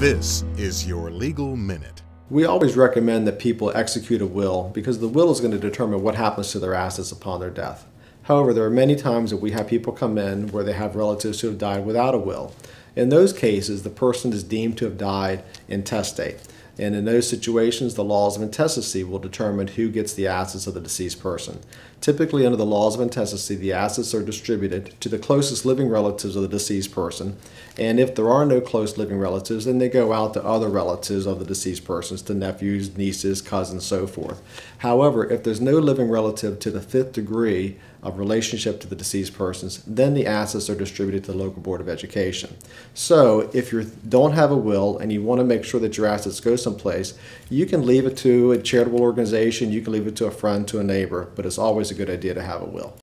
This is your Legal Minute. We always recommend that people execute a will because the will is going to determine what happens to their assets upon their death. However, there are many times that we have people come in where they have relatives who have died without a will. In those cases, the person is deemed to have died intestate. And in those situations, the laws of intestacy will determine who gets the assets of the deceased person. Typically, under the laws of intestacy, the assets are distributed to the closest living relatives of the deceased person. And if there are no close living relatives, then they go out to other relatives of the deceased persons, to nephews, nieces, cousins, so forth. However, if there's no living relative to the fifth degree of relationship to the deceased persons, then the assets are distributed to the local board of education. So if you don't have a will and you want to make sure that your assets go someplace, you can leave it to a charitable organization, you can leave it to a friend, to a neighbor, but it's always a good idea to have a will.